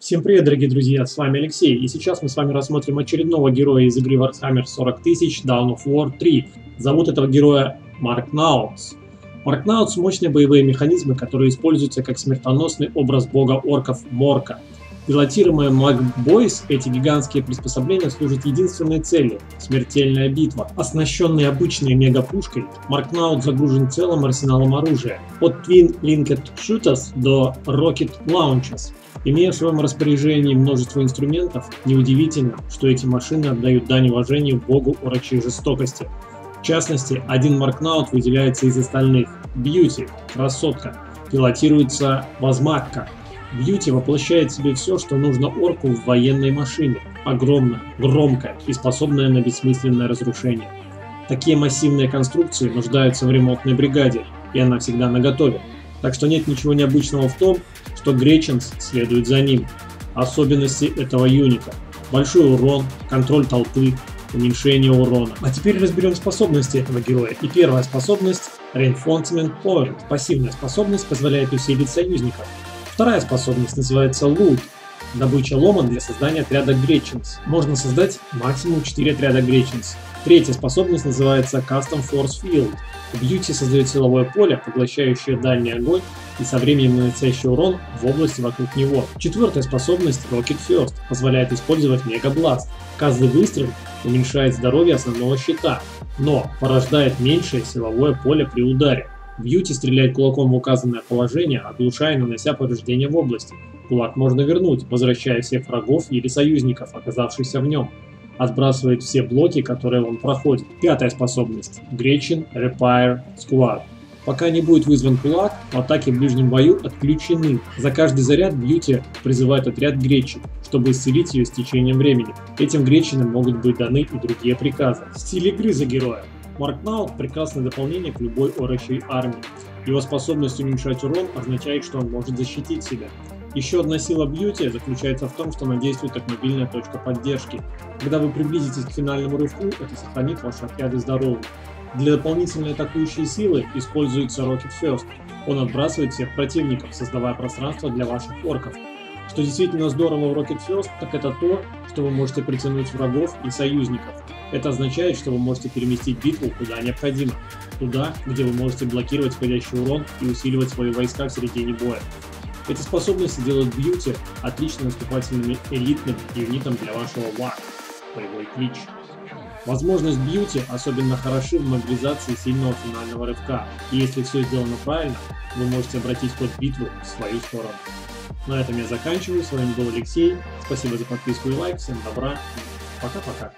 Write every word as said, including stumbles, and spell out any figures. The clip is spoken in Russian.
Всем привет, дорогие друзья, с вами Алексей, и сейчас мы с вами рассмотрим очередного героя из игры Warhammer сорок тысяч Dawn of War три. Зовут этого героя Morkanaut. Morkanaut — мощные боевые механизмы, которые используются как смертоносный образ бога орков Морка. Пилотируемые Magboys, эти гигантские приспособления служат единственной целью — смертельная битва. Оснащенный обычной мегапушкой, Morkanaut загружен целым арсеналом оружия, от Twin Linked Shooters до Rocket Launchers. Имея в своем распоряжении множество инструментов, неудивительно, что эти машины отдают дань уважению богу орочьей жестокости. В частности, один Morkanaut выделяется из остальных. Бьюти – красотка, пилотируется возматка. Бьюти воплощает в себе все, что нужно орку в военной машине. Огромная, громкая и способная на бессмысленное разрушение. Такие массивные конструкции нуждаются в ремонтной бригаде, и она всегда наготове. Так что нет ничего необычного в том, что Греченс следует за ним. Особенности этого юнита – большой урон, контроль толпы, уменьшение урона. А теперь разберем способности этого героя. И первая способность – Reinforcement Point. Пассивная способность позволяет усилить союзников. Вторая способность называется Loot. Добыча лома для создания отряда Греченс. Можно создать максимум четыре отряда Греченс. Третья способность называется Custom Force Field. Бьюти создает силовое поле, поглощающее дальний огонь и со временем наносящий урон в области вокруг него. Четвертая способность Rocket First позволяет использовать мегабласт. Каждый выстрел уменьшает здоровье основного щита, но порождает меньшее силовое поле при ударе. Бьюти стреляет кулаком в указанное положение, оглушая и нанося повреждения в области. Кулак можно вернуть, возвращая всех врагов или союзников, оказавшихся в нем. Отбрасывает все блоки, которые он проходит. Пятая способность – Гречин Repair Squad. Пока не будет вызван кулак, атаки в ближнем бою отключены. За каждый заряд Бьюти призывает отряд Гречин, чтобы исцелить ее с течением времени. Этим Гречинам могут быть даны и другие приказы. Стиль игры за героя. Morkanaut – прекрасное дополнение к любой орочей армии. Его способность уменьшать урон означает, что он может защитить себя. Еще одна сила Бьюти заключается в том, что она действует как мобильная точка поддержки. Когда вы приблизитесь к финальному рывку, это сохранит ваши отряды здоровыми. Для дополнительной атакующей силы используется Rocket First. Он отбрасывает всех противников, создавая пространство для ваших орков. Что действительно здорово в Rocket First, так это то, что вы можете притянуть врагов и союзников. Это означает, что вы можете переместить битву куда необходимо. Туда, где вы можете блокировать входящий урон и усиливать свои войска в середине боя. Эти способности делают Бьюти отлично наступательными элитным юнитом для вашего ВАК – боевой клич. Возможность Бьюти особенно хороши в мобилизации сильного финального рывка, и если все сделано правильно, вы можете обратить ход битвы в свою сторону. На этом я заканчиваю, с вами был Алексей, спасибо за подписку и лайк, всем добра, пока-пока.